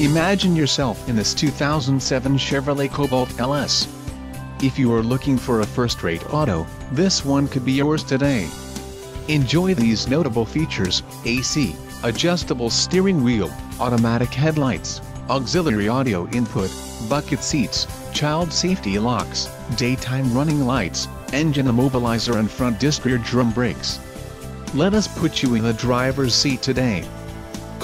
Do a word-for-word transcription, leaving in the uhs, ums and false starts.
Imagine yourself in this two thousand seven Chevrolet Cobalt L S. If you are looking for a first-rate auto, this one could be yours today. Enjoy these notable features: A C, adjustable steering wheel, automatic headlights, auxiliary audio input, bucket seats, child safety locks, daytime running lights, engine immobilizer and front disc rear drum brakes. Let us put you in the driver's seat today.